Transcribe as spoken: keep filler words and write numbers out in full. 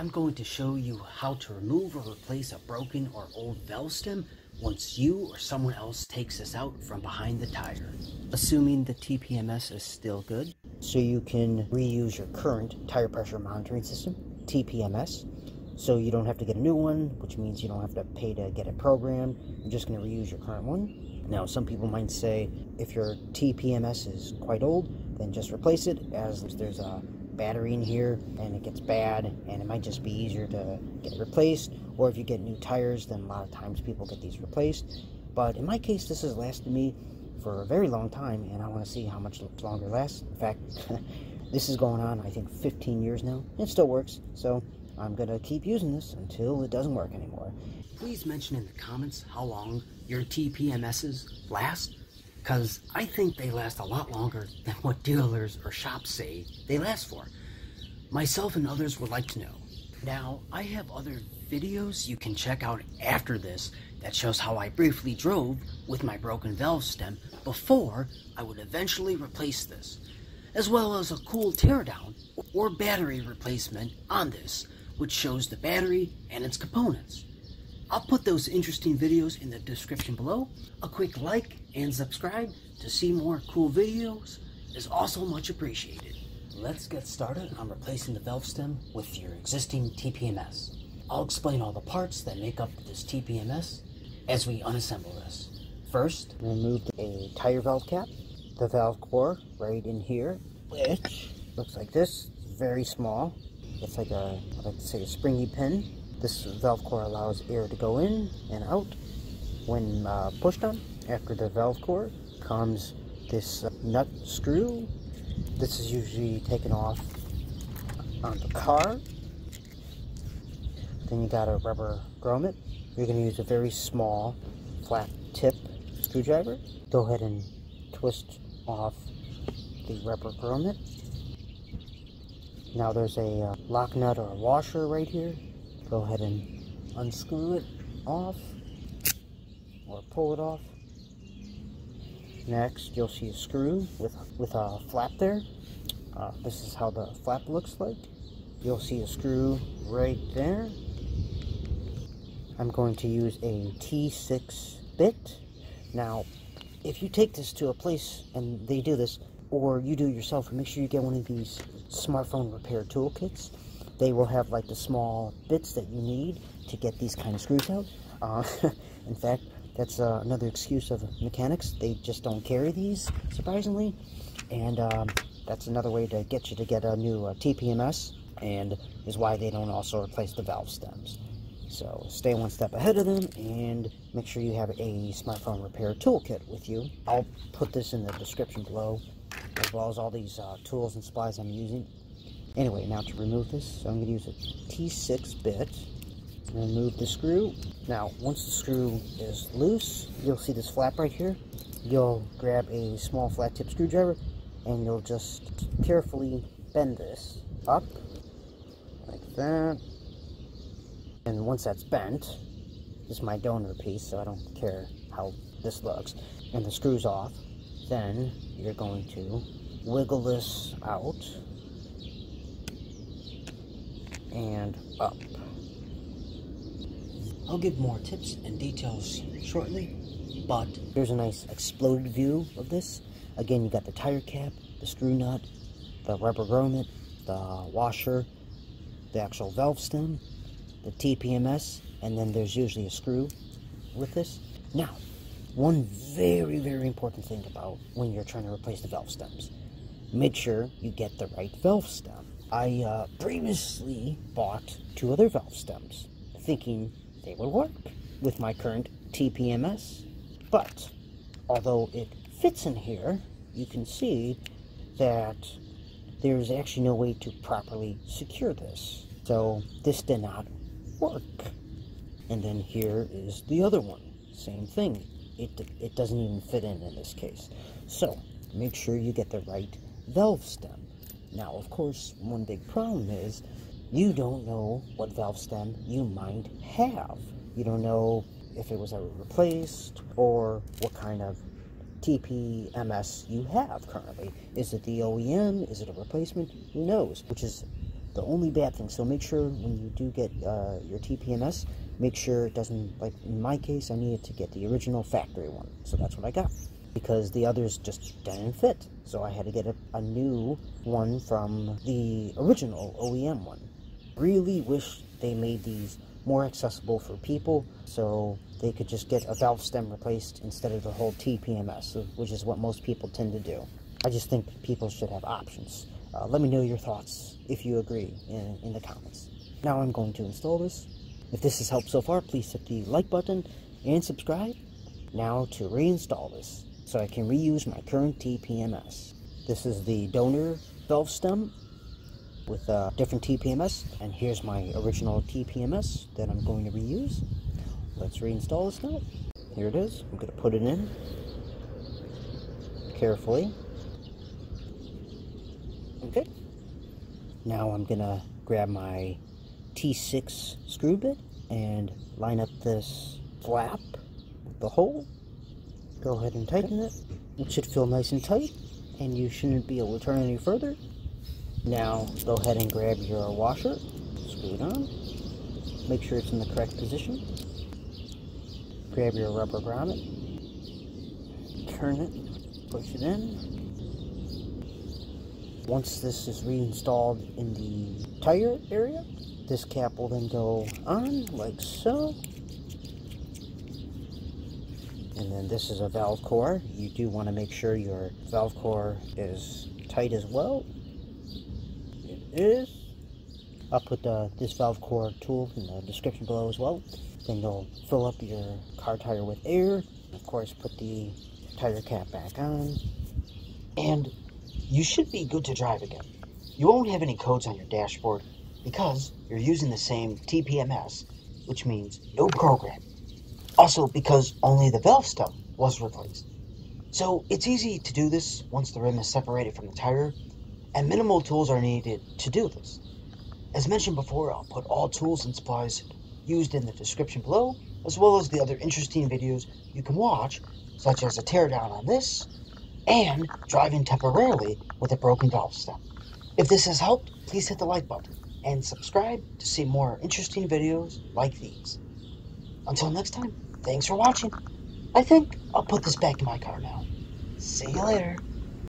I'm going to show you how to remove or replace a broken or old valve stem once you or someone else takes this out from behind the tire, assuming the T P M S is still good. So you can reuse your current tire pressure monitoring system, T P M S, so you don't have to get a new one, which means you don't have to pay to get it programmed. You're just going to reuse your current one. Now, some people might say if your T P M S is quite old, then just replace it, as there's a battery in here and it gets bad and it might just be easier to get replaced. Or if you get new tires, then a lot of times people get these replaced. But in my case, this has lasted me for a very long time, and I want to see how much longer it lasts. In fact, this is going on I think fifteen years now, and it still works, so I'm gonna keep using this until it doesn't work anymore. Please mention in the comments how long your T P M S's last, because I think they last a lot longer than what dealers or shops say they last for. Myself and others would like to know. Now, I have other videos you can check out after this that shows how I briefly drove with my broken valve stem before I would eventually replace this, as well as a cool teardown or battery replacement on this, which shows the battery and its components. I'll put those interesting videos in the description below. A quick like and subscribe to see more cool videos is also much appreciated. Let's get started on replacing the valve stem with your existing T P M S. I'll explain all the parts that make up this T P M S as we unassemble this. First, remove a tire valve cap, the valve core right in here, which looks like this. It's very small. It's like a, I like to say, a springy pin. This valve core allows air to go in and out when uh, pushed on. After the valve core comes this uh, nut screw. This is usually taken off on the car. Then you got a rubber grommet. You're going to use a very small flat tip screwdriver. Go ahead and twist off the rubber grommet. Now there's a uh, lock nut or a washer right here. Go ahead and unscrew it off or pull it off. Next, you'll see a screw with, with a flap there. Uh, this is how the flap looks like. You'll see a screw right there. I'm going to use a T six bit. Now, if you take this to a place and they do this, or you do it yourself, make sure you get one of these smartphone repair toolkits. They will have like the small bits that you need to get these kind of screws out. Uh, in fact, that's uh, another excuse of mechanics. They just don't carry these, surprisingly. And um, that's another way to get you to get a new uh, T P M S, and is why they don't also replace the valve stems. So stay one step ahead of them and make sure you have a smartphone repair toolkit with you. I'll put this in the description below, as well as all these uh, tools and supplies I'm using. Anyway, now to remove this, so I'm going to use a T six bit. Remove the screw. Now, once the screw is loose, you'll see this flap right here. You'll grab a small flat tip screwdriver and you'll just carefully bend this up like that. And once that's bent, this is my donor piece, so I don't care how this looks, and the screw's off, then you're going to wiggle this out and up. I'll give more tips and details shortly, but here's a nice exploded view of this. Again, you got the tire cap, the screw nut, the rubber grommet, the washer, the actual valve stem, the T P M S, and then there's usually a screw with this. Now, one very, very important thing about when you're trying to replace the valve stems, make sure you get the right valve stem. I uh, previously bought two other valve stems, thinking they would work with my current T P M S, but although it fits in here, you can see that there's actually no way to properly secure this. So this did not work. And then here is the other one, same thing. It, it doesn't even fit in in this case. So make sure you get the right valve stem. Now, of course, one big problem is you don't know what valve stem you might have. You don't know if it was ever replaced or what kind of T P M S you have currently. Is it the O E M? Is it a replacement? Who knows? Which is the only bad thing. So make sure when you do get uh, your T P M S, make sure it doesn't, like in my case, I needed to get the original factory one. So that's what I got, because the others just didn't fit. So I had to get a, a new one from the original O E M one. Really wish they made these more accessible for people, so they could just get a valve stem replaced instead of the whole T P M S, which is what most people tend to do. I just think people should have options. Uh, let me know your thoughts, if you agree, in, in the comments. Now I'm going to install this. If this has helped so far, please hit the like button and subscribe. Now to reinstall this, so I can reuse my current T P M S. This is the donor valve stem with a different T P M S, and here's my original T P M S that I'm going to reuse. Let's reinstall this now. Here it is. I'm going to put it in carefully. Okay. Now I'm going to grab my T six screw bit and line up this flap with the hole. Go ahead and tighten it. It should feel nice and tight, and you shouldn't be able to turn any further. Now, go ahead and grab your washer, screw it on, make sure it's in the correct position, grab your rubber grommet, turn it, push it in. Once this is reinstalled in the tire area, this cap will then go on, like so. And then this is a valve core. You do want to make sure your valve core is tight as well. Is I'll put the, this valve core tool in the description below as well. Then you'll fill up your car tire with air. Of course, put the tire cap back on, and you should be good to drive again. You won't have any codes on your dashboard because you're using the same T P M S, which means no program. Also, because only the valve stem was replaced, so it's easy to do this once the rim is separated from the tire, and minimal tools are needed to do this. As mentioned before, I'll put all tools and supplies used in the description below, as well as the other interesting videos you can watch, such as a teardown on this, and driving temporarily with a broken valve stem. If this has helped, please hit the like button, and subscribe to see more interesting videos like these. Until next time, thanks for watching. I think I'll put this back in my car now. See you later.